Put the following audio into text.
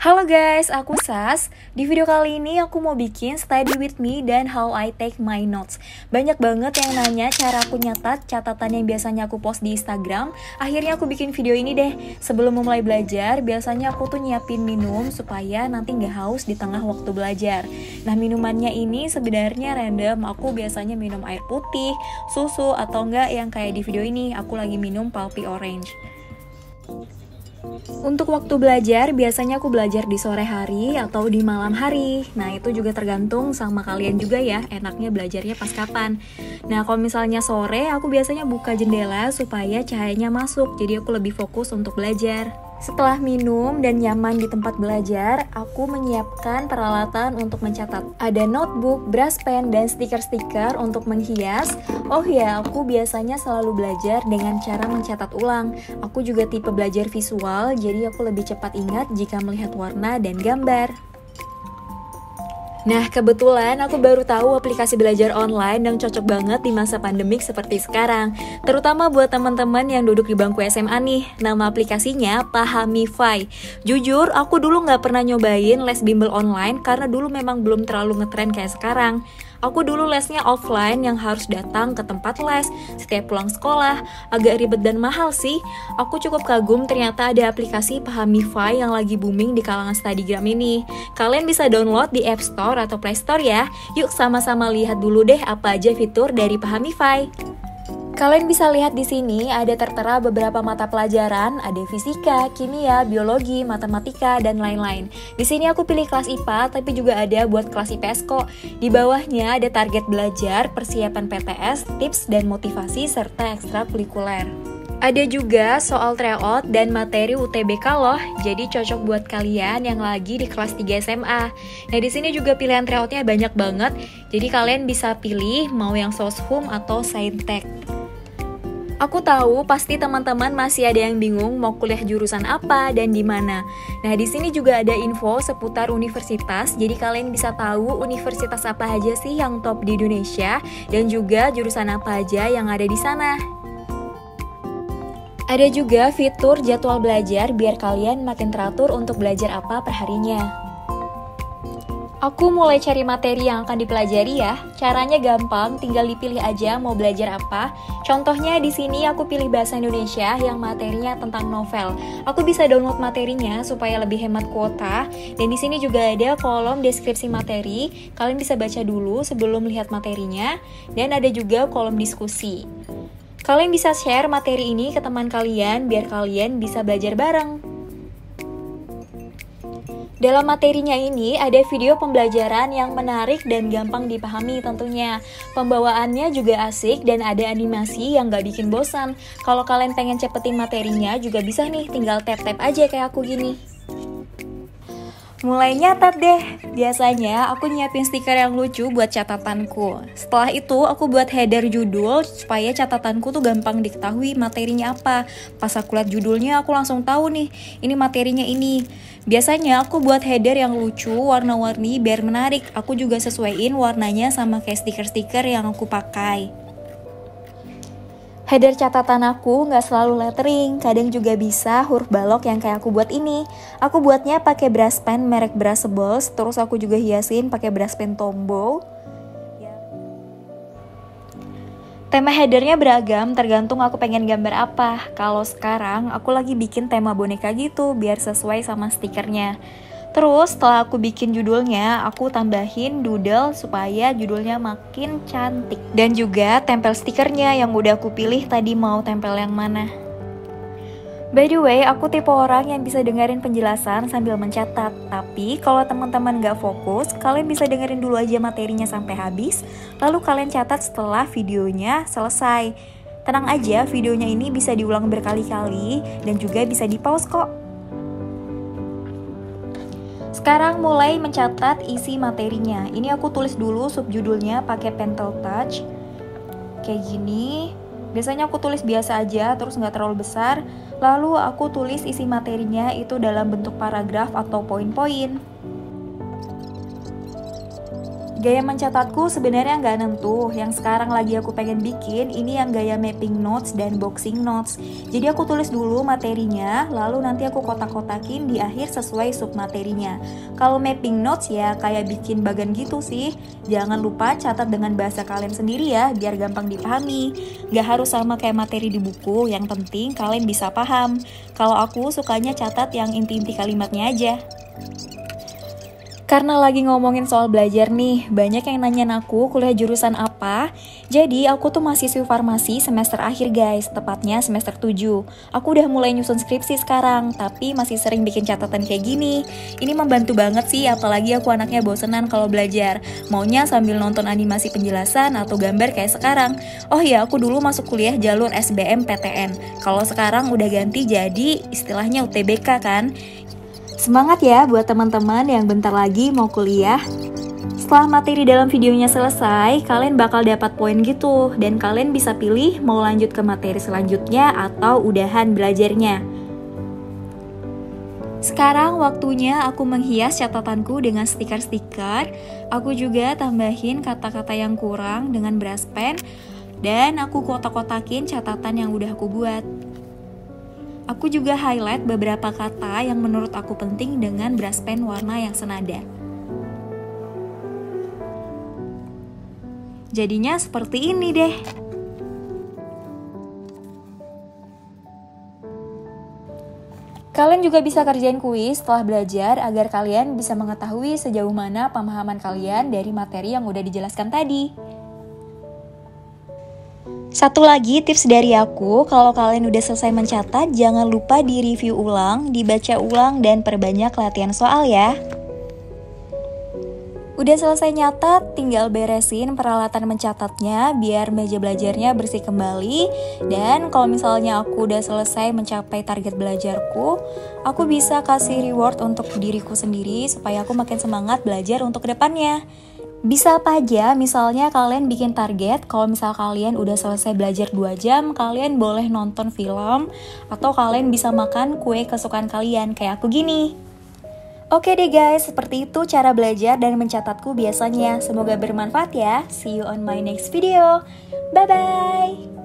Halo guys, aku Sas. Di video kali ini aku mau bikin study with me dan how I take my notes. Banyak banget yang nanya cara aku nyatat catatan yang biasanya aku post di Instagram. Akhirnya aku bikin video ini deh. Sebelum memulai belajar, biasanya aku tuh nyiapin minum supaya nanti nggak haus di tengah waktu belajar. Nah, minumannya ini sebenarnya random. Aku biasanya minum air putih, susu, atau enggak yang kayak di video ini. Aku lagi minum pulpy orange. Untuk waktu belajar, biasanya aku belajar di sore hari atau di malam hari. Nah, itu juga tergantung sama kalian juga ya, enaknya belajarnya pas kapan. Nah, kalau misalnya sore, aku biasanya buka jendela supaya cahayanya masuk, jadi aku lebih fokus untuk belajar. Setelah minum dan nyaman di tempat belajar, aku menyiapkan peralatan untuk mencatat. Ada notebook, brush pen, dan stiker-stiker untuk menghias. Oh ya, aku biasanya selalu belajar dengan cara mencatat ulang. Aku juga tipe belajar visual, jadi aku lebih cepat ingat jika melihat warna dan gambar. Nah, kebetulan aku baru tahu aplikasi belajar online yang cocok banget di masa pandemik seperti sekarang. Terutama buat teman-teman yang duduk di bangku SMA nih. Nama aplikasinya Pahamify. Jujur, aku dulu nggak pernah nyobain les bimbel online karena dulu memang belum terlalu ngetren kayak sekarang. Aku dulu lesnya offline yang harus datang ke tempat les setiap pulang sekolah. Agak ribet dan mahal sih. Aku cukup kagum ternyata ada aplikasi Pahamify yang lagi booming di kalangan studygram ini. Kalian bisa download di App Store atau Play Store ya. Yuk sama-sama lihat dulu deh apa aja fitur dari Pahamify. Kalian bisa lihat di sini ada tertera beberapa mata pelajaran, ada fisika, kimia, biologi, matematika, dan lain-lain. Di sini aku pilih kelas IPA, tapi juga ada buat kelas IPS kok. Di bawahnya ada target belajar, persiapan PTS, tips dan motivasi serta ekstrakurikuler. Ada juga soal tryout dan materi UTBK loh, jadi cocok buat kalian yang lagi di kelas 3 SMA. Nah, di sini juga pilihan tryoutnya banyak banget, jadi kalian bisa pilih mau yang soshum atau saintek. Aku tahu pasti teman-teman masih ada yang bingung mau kuliah jurusan apa dan di mana. Nah, di sini juga ada info seputar universitas, jadi kalian bisa tahu universitas apa aja sih yang top di Indonesia dan juga jurusan apa aja yang ada di sana. Ada juga fitur jadwal belajar biar kalian makin teratur untuk belajar apa perharinya. Aku mulai cari materi yang akan dipelajari ya. Caranya gampang, tinggal dipilih aja mau belajar apa. Contohnya di sini aku pilih bahasa Indonesia yang materinya tentang novel. Aku bisa download materinya supaya lebih hemat kuota. Dan di sini juga ada kolom deskripsi materi. Kalian bisa baca dulu sebelum lihat materinya. Dan ada juga kolom diskusi. Kalian bisa share materi ini ke teman kalian biar kalian bisa belajar bareng. Dalam materinya ini ada video pembelajaran yang menarik dan gampang dipahami tentunya. Pembawaannya juga asik dan ada animasi yang gak bikin bosan. Kalau kalian pengen cepetin materinya juga bisa nih, tinggal tap-tap aja kayak aku gini. Mulai nyatat deh. Biasanya aku nyiapin stiker yang lucu buat catatanku. Setelah itu aku buat header judul supaya catatanku tuh gampang diketahui materinya apa. Pas aku lihat judulnya aku langsung tahu nih, ini materinya ini. Biasanya aku buat header yang lucu, warna-warni biar menarik. Aku juga sesuaiin warnanya sama kayak stiker-stiker yang aku pakai. Header catatan aku nggak selalu lettering, kadang juga bisa huruf balok yang kayak aku buat ini. Aku buatnya pakai brush pen merek Brushables, terus aku juga hiasin pakai brush pen Tombow. Tema headernya beragam, tergantung aku pengen gambar apa. Kalau sekarang, aku lagi bikin tema boneka gitu, biar sesuai sama stikernya. Terus setelah aku bikin judulnya, aku tambahin doodle supaya judulnya makin cantik. Dan juga tempel stikernya yang udah aku pilih tadi mau tempel yang mana. By the way, aku tipe orang yang bisa dengerin penjelasan sambil mencatat. Tapi kalau teman-teman gak fokus, kalian bisa dengerin dulu aja materinya sampai habis. Lalu kalian catat setelah videonya selesai. Tenang aja, videonya ini bisa diulang berkali-kali dan juga bisa di-pause kok. Sekarang mulai mencatat isi materinya. Ini aku tulis dulu subjudulnya pakai pencil touch. Kayak gini. Biasanya aku tulis biasa aja, terus nggak terlalu besar. Lalu aku tulis isi materinya itu dalam bentuk paragraf atau poin-poin. Gaya mencatatku sebenarnya nggak nentu, yang sekarang lagi aku pengen bikin ini yang gaya mapping notes dan boxing notes. Jadi aku tulis dulu materinya, lalu nanti aku kotak-kotakin di akhir sesuai submaterinya. Kalau mapping notes ya kayak bikin bagan gitu sih, jangan lupa catat dengan bahasa kalian sendiri ya, biar gampang dipahami. Nggak harus sama kayak materi di buku, yang penting kalian bisa paham. Kalau aku sukanya catat yang inti-inti kalimatnya aja. Karena lagi ngomongin soal belajar nih, banyak yang nanyain aku kuliah jurusan apa. Jadi aku tuh mahasiswi farmasi semester akhir guys, tepatnya semester 7. Aku udah mulai nyusun skripsi sekarang, tapi masih sering bikin catatan kayak gini. Ini membantu banget sih, apalagi aku anaknya bosenan kalau belajar. Maunya sambil nonton animasi penjelasan atau gambar kayak sekarang. Oh ya, aku dulu masuk kuliah jalur SBMPTN. Kalau sekarang udah ganti jadi istilahnya UTBK kan. Semangat ya buat teman-teman yang bentar lagi mau kuliah. Setelah materi dalam videonya selesai, kalian bakal dapat poin gitu, dan kalian bisa pilih mau lanjut ke materi selanjutnya atau udahan belajarnya. Sekarang waktunya aku menghias catatanku dengan stiker-stiker. Aku juga tambahin kata-kata yang kurang dengan brush pen, dan aku kotak-kotakin catatan yang udah aku buat. Aku juga highlight beberapa kata yang menurut aku penting dengan brush pen warna yang senada. Jadinya seperti ini deh. Kalian juga bisa kerjain kuis setelah belajar agar kalian bisa mengetahui sejauh mana pemahaman kalian dari materi yang udah dijelaskan tadi. Satu lagi tips dari aku, kalau kalian udah selesai mencatat, jangan lupa di-review ulang, dibaca ulang, dan perbanyak latihan soal ya. Udah selesai nyatat, tinggal beresin peralatan mencatatnya biar meja belajarnya bersih kembali. Dan kalau misalnya aku udah selesai mencapai target belajarku, aku bisa kasih reward untuk diriku sendiri supaya aku makin semangat belajar untuk kedepannya. Bisa apa aja, misalnya kalian bikin target, kalau misal kalian udah selesai belajar 2 jam, kalian boleh nonton film, atau kalian bisa makan kue kesukaan kalian, kayak aku gini. Oke deh guys, seperti itu cara belajar dan mencatatku biasanya. Semoga bermanfaat ya, see you on my next video, bye-bye!